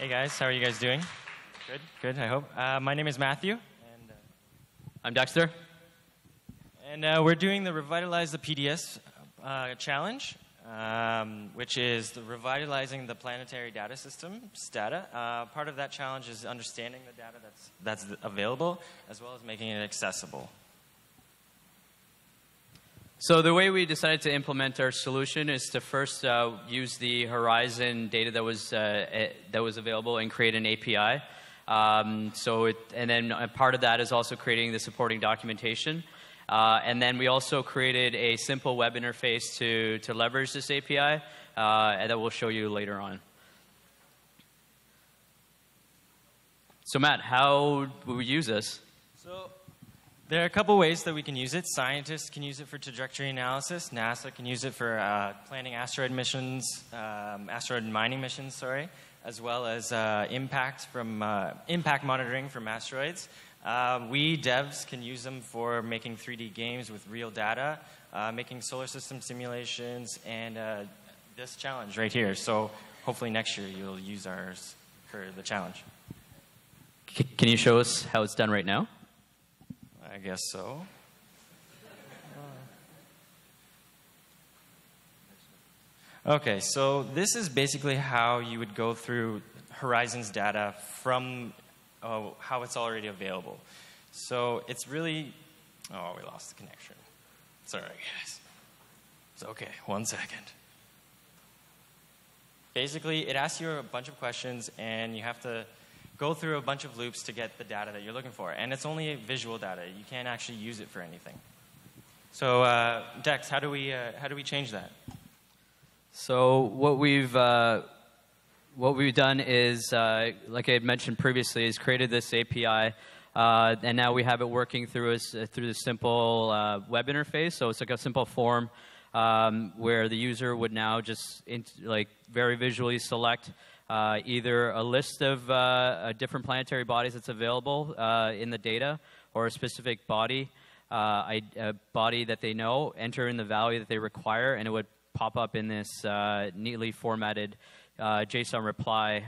Hey guys, how are you guys doing? Good, good, I hope. My name is Matthew. And I'm Dexter. And we're doing the Revitalize the PDS challenge, which is the revitalizing the planetary data system's data. Part of that challenge is understanding the data that's available, as well as making it accessible. So the way we decided to implement our solution is to first use the Horizon data that was available and create an API. And then a part of that is also creating the supporting documentation. And then we also created a simple web interface to leverage this API that we'll show you later on. So Matt, how will we use this? So there are a couple ways that we can use it. Scientists can use it for trajectory analysis. NASA can use it for planning asteroid missions, asteroid mining missions, sorry, as well as impact monitoring from asteroids. We devs can use them for making 3D games with real data, making solar system simulations, and this challenge right here. So hopefully next year you'll use ours for the challenge. Can you show us how it's done right now? I guess so. Okay, so this is basically how you would go through Horizons data from how it's already available. So it's really, oh, we lost the connection. It's all right, guys. It's okay, one second. Basically, it asks you a bunch of questions and you have to go through a bunch of loops to get the data that you're looking for. And it's only visual data. You can't actually use it for anything. So Dex, how do we change that? So what we've done is, like I had mentioned previously, is created this API. And now we have it working through the simple web interface. So it's like a simple form where the user would now just very visually select either a list of different planetary bodies that's available in the data, or a specific body, a body that they know, enter in the value that they require, and it would pop up in this neatly formatted JSON reply.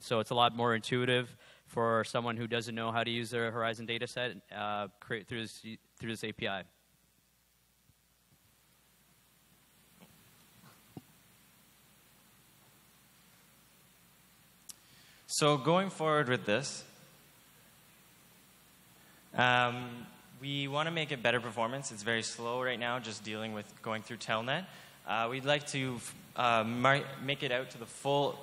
So it's a lot more intuitive for someone who doesn't know how to use their Horizon data set through this API. So going forward with this, we want to make it better performance. It's very slow right now, just dealing with going through Telnet. We'd like to make it out to the full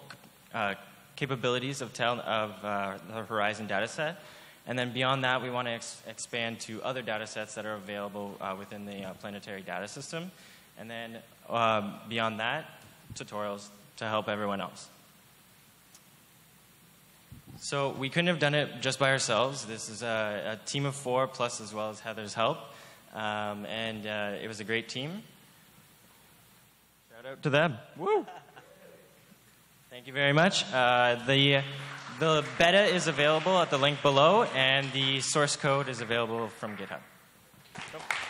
capabilities of the Horizon dataset. And then beyond that, we want to expand to other datasets that are available within the planetary data system. And then beyond that, tutorials to help everyone else. So we couldn't have done it just by ourselves. This is a team of 4 plus, as well as Heather's help. It was a great team. Shout out to them. Woo! Thank you very much. The beta is available at the link below, and the source code is available from GitHub.